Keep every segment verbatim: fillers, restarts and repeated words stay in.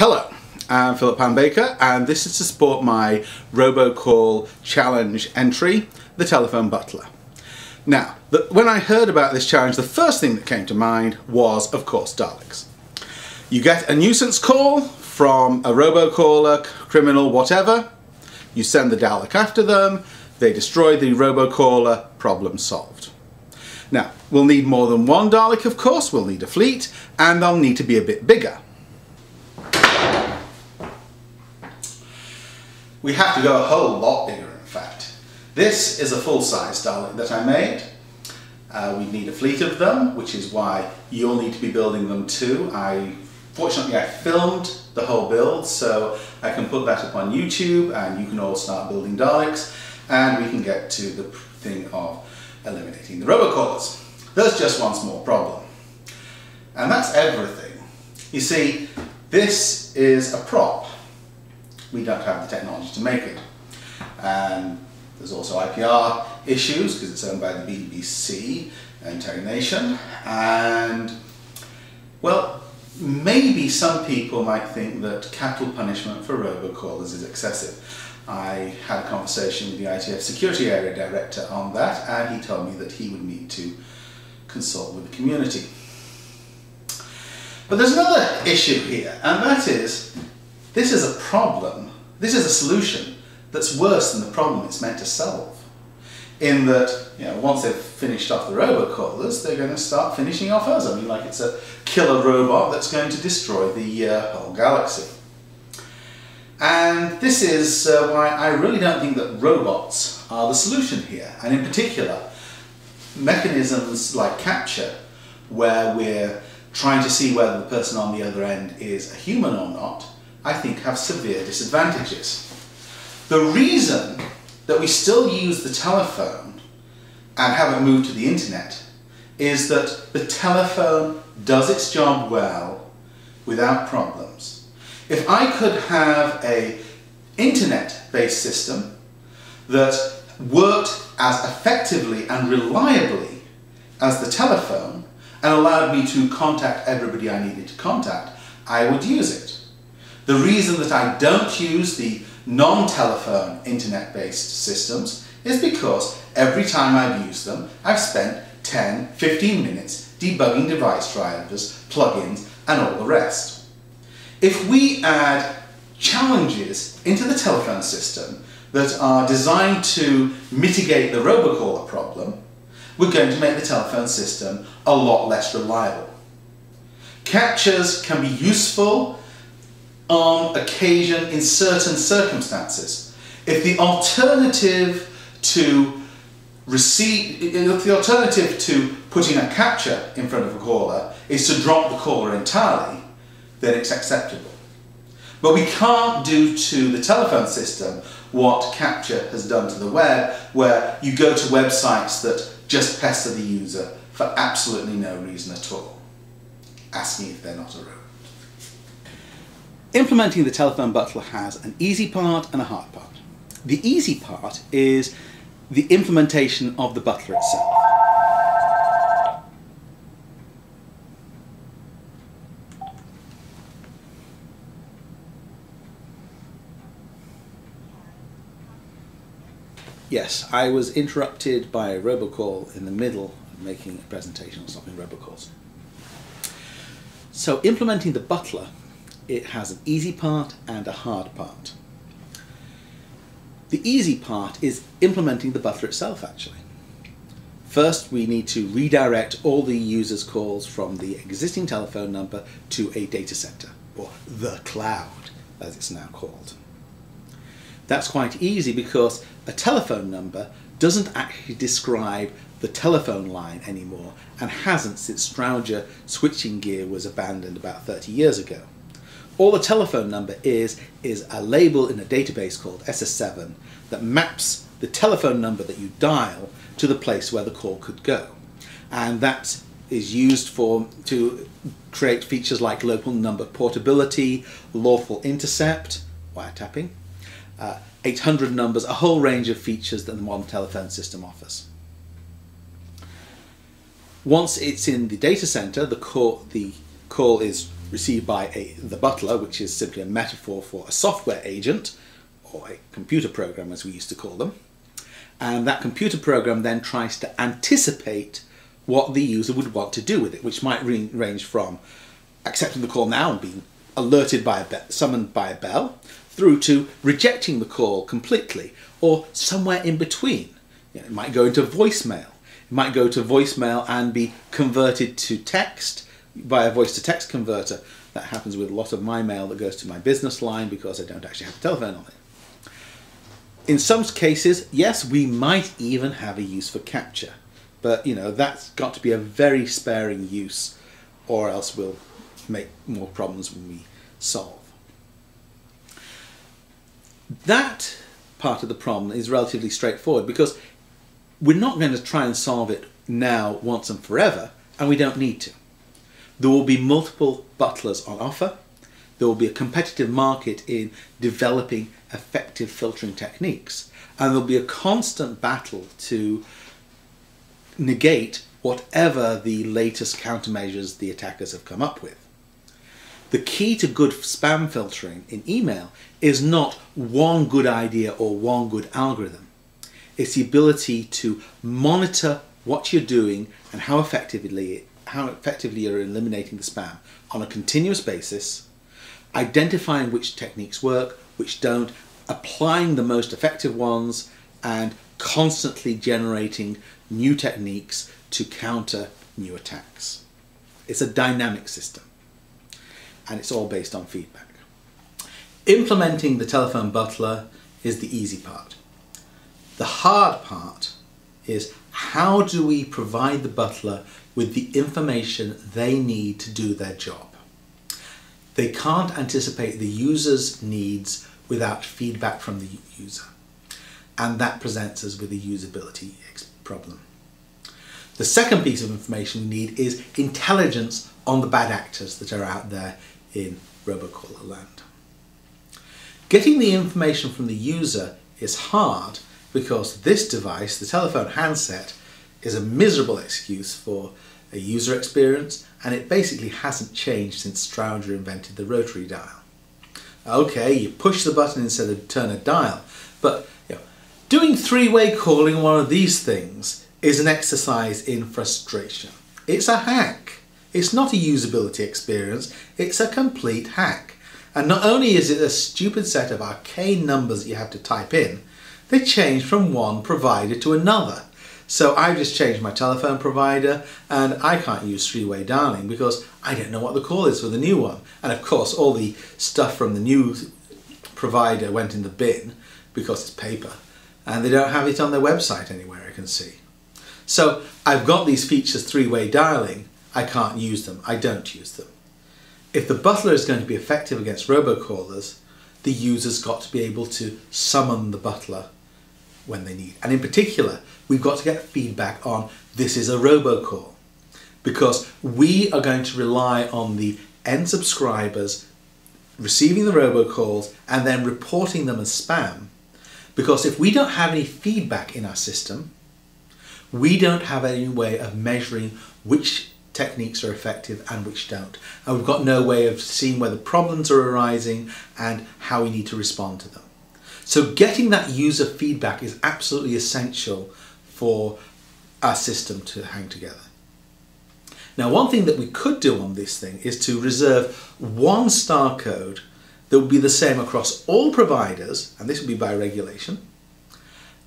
Hello, I'm Philip Hallam-Baker, and this is to support my robocall challenge entry, the Telephone Butler. Now, the, when I heard about this challenge, the first thing that came to mind was, of course, Daleks. You get a nuisance call from a robocaller, criminal, whatever. You send the Dalek after them, they destroy the robocaller, problem solved. Now, we'll need more than one Dalek, of course, we'll need a fleet, and they'll need to be a bit bigger. We have to go a whole lot bigger, in fact. This is a full-size Dalek that I made. Uh, we need a fleet of them, which is why you'll need to be building them too. I, fortunately, I filmed the whole build, so I can put that up on YouTube, and you can all start building Daleks, and we can get to the thing of eliminating the robocallers. There's just one small problem, and that's everything. You see, this is a prop. We don't have the technology to make it. Um, there's also I P R issues, because it's owned by the B B C and Terry Nation. And, well, maybe some people might think that capital punishment for robocallers is excessive. I had a conversation with the I T F security area director on that, and he told me that he would need to consult with the community. But there's another issue here, and that is, this is a problem, this is a solution that's worse than the problem it's meant to solve. In that, you know, once they've finished off the robocallers, they're going to start finishing off us. I mean, like it's a killer robot that's going to destroy the uh, whole galaxy. And this is uh, why I really don't think that robots are the solution here. And in particular, mechanisms like CAPTCHA, where we're trying to see whether the person on the other end is a human or not, I think have severe disadvantages. The reason that we still use the telephone and haven't moved to the internet is that the telephone does its job well without problems. If I could have an internet-based system that worked as effectively and reliably as the telephone and allowed me to contact everybody I needed to contact, I would use it. The reason that I don't use the non-telephone internet-based systems is because every time I've used them, I've spent ten, fifteen minutes debugging device drivers, plugins, and all the rest. If we add challenges into the telephone system that are designed to mitigate the robocaller problem, we're going to make the telephone system a lot less reliable. CAPTCHAs can be useful on occasion in certain circumstances. If the alternative to receive, if the alternative to putting a CAPTCHA in front of a caller is to drop the caller entirely, then it's acceptable. But we can't do to the telephone system what CAPTCHA has done to the web, where you go to websites that just pester the user for absolutely no reason at all, asking if they're not a robot. Implementing the Telephone Butler has an easy part and a hard part. The easy part is the implementation of the butler itself. Yes, I was interrupted by a robocall in the middle of making a presentation on stopping robocalls. So implementing the butler, it has an easy part and a hard part. The easy part is implementing the butler itself, actually. First, we need to redirect all the users' calls from the existing telephone number to a data center, or the cloud, as it's now called. That's quite easy because a telephone number doesn't actually describe the telephone line anymore, and hasn't since Strowger switching gear was abandoned about thirty years ago. All a telephone number is, is a label in a database called S S seven that maps the telephone number that you dial to the place where the call could go. And that is used for, to create features like local number portability, lawful intercept, wiretapping, uh, eight hundred numbers, a whole range of features that the modern telephone system offers. Once it's in the data center, the call, the call is received by a, the butler, which is simply a metaphor for a software agent, or a computer program as we used to call them. And that computer program then tries to anticipate what the user would want to do with it, which might range from accepting the call now and being alerted by a bell, summoned by a bell, through to rejecting the call completely, or somewhere in between. You know, it might go into voicemail. It might go to voicemail and be converted to text by a voice-to-text converter. That happens with a lot of my mail that goes to my business line because I don't actually have a telephone on it. In some cases, yes, we might even have a use for CAPTCHA, but you know, that's got to be a very sparing use, or else we'll make more problems when we solve. That part of the problem is relatively straightforward because we're not going to try and solve it now, once and forever, and we don't need to. There will be multiple butlers on offer. There will be a competitive market in developing effective filtering techniques. And there'll be a constant battle to negate whatever the latest countermeasures the attackers have come up with. The key to good spam filtering in email is not one good idea or one good algorithm. It's the ability to monitor what you're doing and how effectively it how effectively you're eliminating the spam on a continuous basis, identifying which techniques work, which don't, applying the most effective ones, and constantly generating new techniques to counter new attacks. It's a dynamic system, and it's all based on feedback. Implementing the telephone butler is the easy part. The hard part is, how do we provide the butler with the information they need to do their job? They can't anticipate the user's needs without feedback from the user, and that presents us with a usability problem. The second piece of information we need is intelligence on the bad actors that are out there in robocaller land. Getting the information from the user is hard because this device, the telephone handset, is a miserable excuse for a user experience, and it basically hasn't changed since Strowger invented the rotary dial. Okay, you push the button instead of turn a dial, but you know, doing three-way calling one of these things is an exercise in frustration. It's a hack. It's not a usability experience, it's a complete hack. And not only is it a stupid set of arcane numbers that you have to type in, they change from one provider to another. So I've just changed my telephone provider and I can't use three-way dialing because I don't know what the call is for the new one. And of course all the stuff from the new provider went in the bin because it's paper, and they don't have it on their website anywhere I can see. So I've got these features, three-way dialing, I can't use them, I don't use them. If the butler is going to be effective against robocallers, the user's got to be able to summon the butler when they need. And in particular, we've got to get feedback on this is a robocall, because we are going to rely on the end subscribers receiving the robocalls and then reporting them as spam, because if we don't have any feedback in our system, we don't have any way of measuring which techniques are effective and which don't. And we've got no way of seeing whether problems are arising and how we need to respond to them. So getting that user feedback is absolutely essential for our system to hang together. Now, one thing that we could do on this thing is to reserve one star code that would be the same across all providers, and this would be by regulation,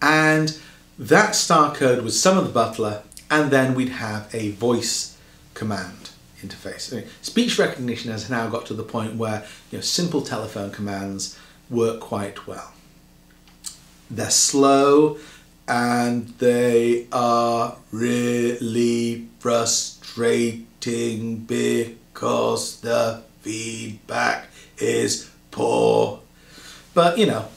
and that star code would summon the butler, and then we'd have a voice command interface. I mean, speech recognition has now got to the point where, you know, simple telephone commands work quite well. They're slow and they are really frustrating because the feedback is poor. But you know,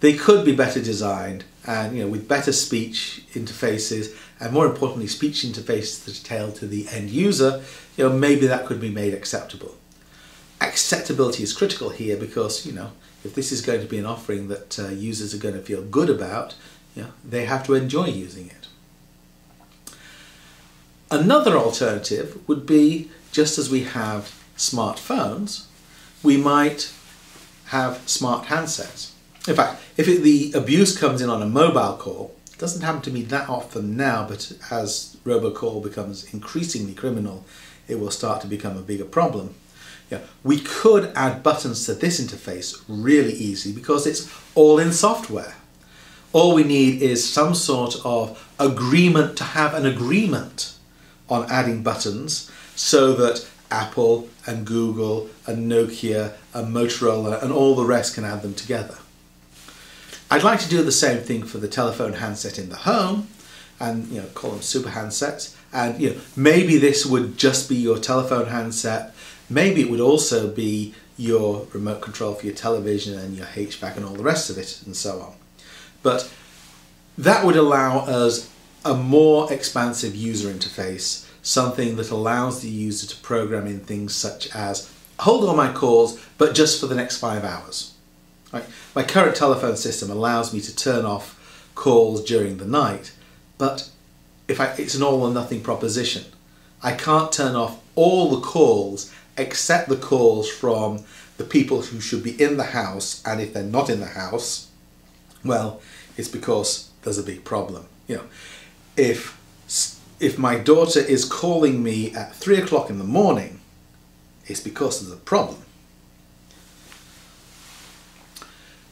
they could be better designed, and you know, with better speech interfaces and more importantly speech interfaces that tail to the end user, you know, maybe that could be made acceptable. Acceptability is critical here because, you know, if this is going to be an offering that uh, users are going to feel good about, you know, they have to enjoy using it. Another alternative would be, just as we have smartphones, we might have smart handsets. In fact, if it, the abuse comes in on a mobile call, it doesn't happen to me that often now, but as robocall becomes increasingly criminal, it will start to become a bigger problem. Yeah, we could add buttons to this interface really easy because it's all in software. All we need is some sort of agreement to have an agreement on adding buttons so that Apple and Google and Nokia and Motorola and all the rest can add them together. I'd like to do the same thing for the telephone handset in the home, and you know, call them super handsets. And you know, maybe this would just be your telephone handset. Maybe it would also be your remote control for your television and your H V A C and all the rest of it and so on. But that would allow us a more expansive user interface, something that allows the user to program in things such as, hold all my calls, but just for the next five hours. Right? My current telephone system allows me to turn off calls during the night, but if I, it's an all or nothing proposition. I can't turn off all the calls except the calls from the people who should be in the house, and if they're not in the house, well, it's because there's a big problem. You know, if, if my daughter is calling me at three o'clock in the morning, it's because there's a problem.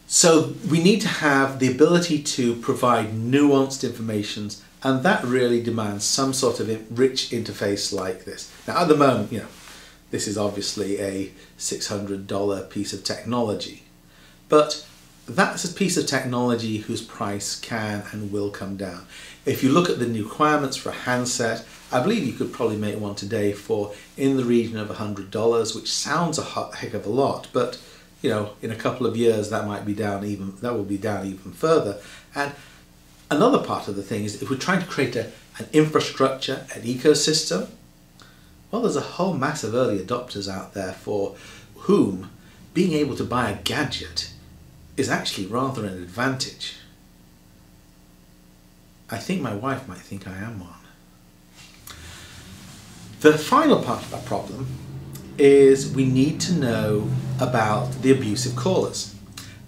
So we need to have the ability to provide nuanced information, and that really demands some sort of rich interface like this. Now at the moment, you know, this is obviously a six hundred dollar piece of technology, but that's a piece of technology whose price can and will come down. If you look at the requirements for a handset, I believe you could probably make one today for in the region of a hundred dollars, which sounds a heck of a lot, but you know, in a couple of years that might be down even, that will be down even further. And another part of the thing is, if we're trying to create a, an infrastructure, an ecosystem, well, there's a whole mass of early adopters out there for whom being able to buy a gadget is actually rather an advantage. I think my wife might think I am one. The final part of that problem is we need to know about the abusive callers,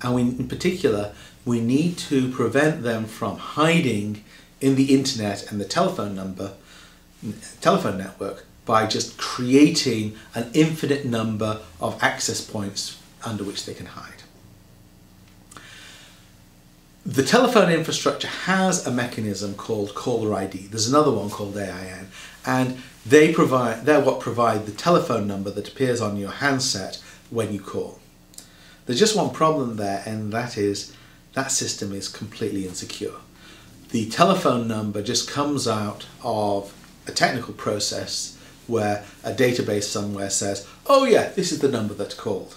and we, in particular, we need to prevent them from hiding in the internet and the telephone number, telephone network, by just creating an infinite number of access points under which they can hide. The telephone infrastructure has a mechanism called caller I D. There's another one called A I N, and they provide, they're what provide the telephone number that appears on your handset when you call. There's just one problem there, and that is that system is completely insecure. The telephone number just comes out of a technical process where a database somewhere says, oh yeah, this is the number that's called.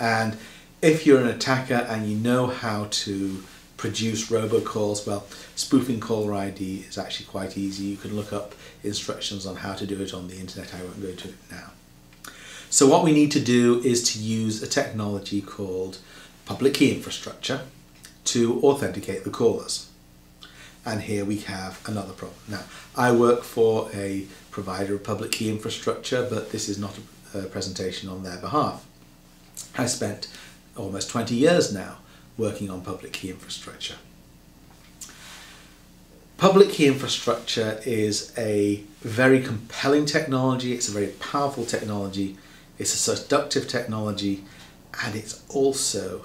And if you're an attacker and you know how to produce robocalls, well, spoofing caller I D is actually quite easy. You can look up instructions on how to do it on the internet. I won't go to it now. So what we need to do is to use a technology called public key infrastructure to authenticate the callers. And here we have another problem. Now, I work for a provider of public key infrastructure, but this is not a presentation on their behalf. I spent almost twenty years now working on public key infrastructure. Public key infrastructure is a very compelling technology, it's a very powerful technology, it's a seductive technology, and it's also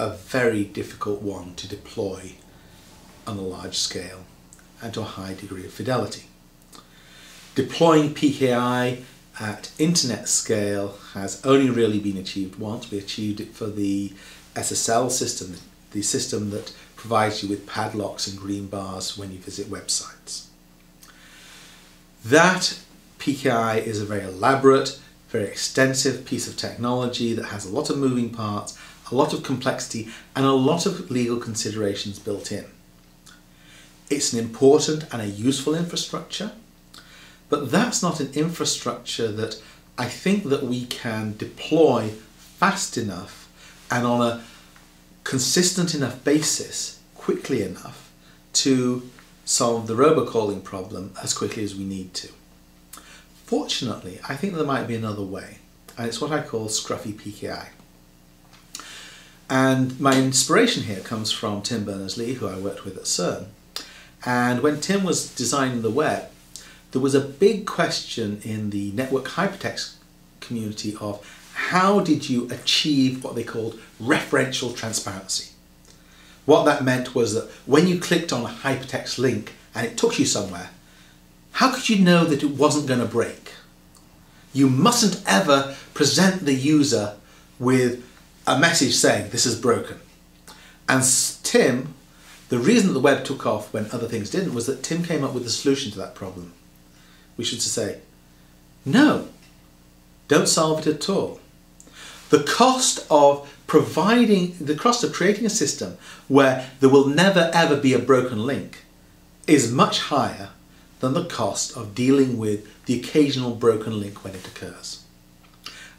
a very difficult one to deploy on a large scale and to a high degree of fidelity. Deploying P K I at internet scale has only really been achieved once. We achieved it for the S S L system, the system that provides you with padlocks and green bars when you visit websites. That P K I is a very elaborate, very extensive piece of technology that has a lot of moving parts, a lot of complexity, and a lot of legal considerations built in. It's an important and a useful infrastructure, but that's not an infrastructure that I think that we can deploy fast enough and on a consistent enough basis, quickly enough, to solve the robocalling problem as quickly as we need to. Fortunately, I think there might be another way, and it's what I call scruffy P K I. And my inspiration here comes from Tim Berners-Lee, who I worked with at CERN. And when Tim was designing the web, there was a big question in the network hypertext community of how did you achieve what they called referential transparency? What that meant was that when you clicked on a hypertext link and it took you somewhere, how could you know that it wasn't going to break? You mustn't ever present the user with a message saying this is broken. And Tim, the reason that the web took off when other things didn't was that Tim came up with a solution to that problem. We should say, no, don't solve it at all. The cost of providing, the cost of creating a system where there will never ever be a broken link is much higher than the cost of dealing with the occasional broken link when it occurs.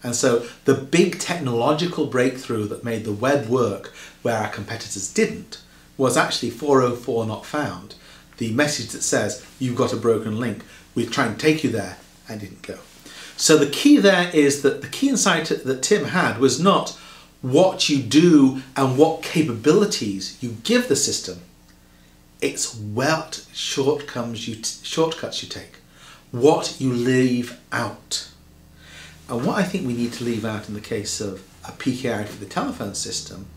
And so the big technological breakthrough that made the web work where our competitors didn't was actually four oh four not found. The message that says you've got a broken link, we try and take you there, and didn't go. So the key there is that the key insight that Tim had was not what you do and what capabilities you give the system, it's what shortcuts you, shortcuts you take, what you leave out. And what I think we need to leave out in the case of a P K I for the telephone system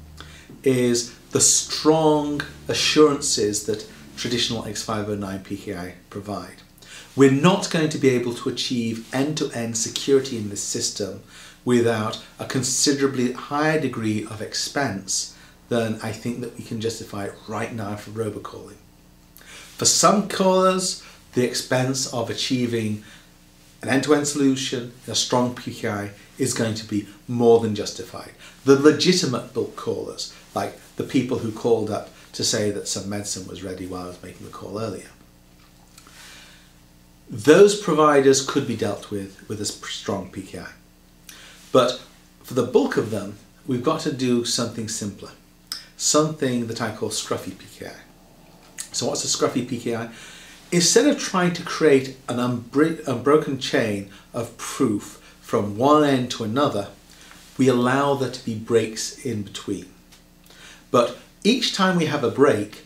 is the strong assurances that traditional X five oh nine P K I provide. We're not going to be able to achieve end-to-end security in this system without a considerably higher degree of expense than I think that we can justify right now for robocalling. For some callers, the expense of achieving an end-to-end solution, a strong P K I, is going to be more than justified. The legitimate bulk callers, like the people who called up to say that some medicine was ready while I was making the call earlier, those providers could be dealt with with a strong P K I. But for the bulk of them, we've got to do something simpler, something that I call scruffy P K I. So what's a scruffy P K I? Instead of trying to create an unbroken chain of proof from one end to another, we allow there to be breaks in between. But each time we have a break,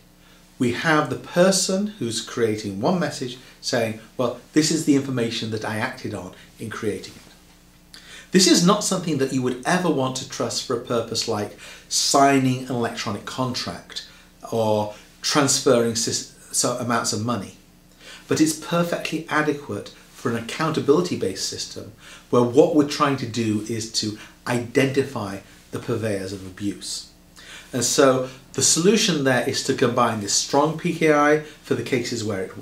we have the person who's creating one message saying, well, this is the information that I acted on in creating it. This is not something that you would ever want to trust for a purpose like signing an electronic contract or transferring so amounts of money, but it's perfectly adequate for an accountability-based system where what we're trying to do is to identify the purveyors of abuse. And so the solution there is to combine this strong P K I for the cases where it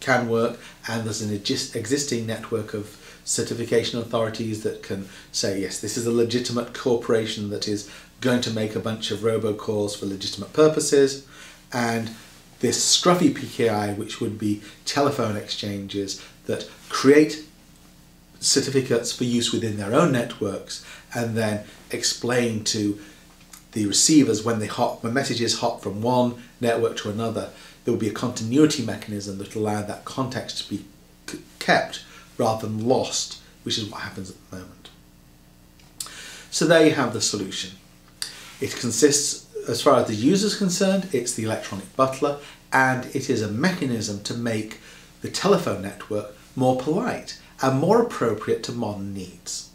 can work, and there's an existing network of certification authorities that can say, yes, this is a legitimate corporation that is going to make a bunch of robocalls for legitimate purposes, and this scruffy P K I, which would be telephone exchanges that create certificates for use within their own networks and then explain to the receivers when they hop, when messages hop from one network to another, there will be a continuity mechanism that will allow that context to be kept rather than lost, which is what happens at the moment. So there you have the solution. It consists, as far as the user is concerned, it's the electronic butler, and it is a mechanism to make the telephone network more polite and more appropriate to modern needs.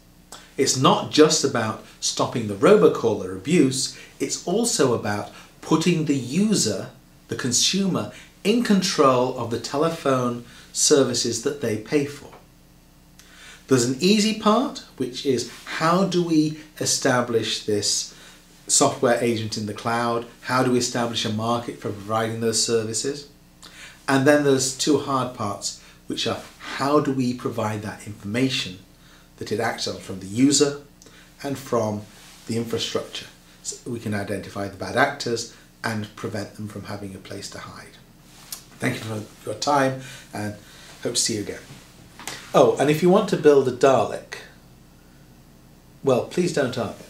It's not just about stopping the robocaller abuse, it's also about putting the user, the consumer, in control of the telephone services that they pay for. There's an easy part, which is how do we establish this software agent in the cloud? How do we establish a market for providing those services? And then there's two hard parts, which are how do we provide that information that it acts on from the user and from the infrastructure, so we can identify the bad actors and prevent them from having a place to hide. Thank you for your time, and hope to see you again. Oh, and if you want to build a Dalek, well, please don't argue.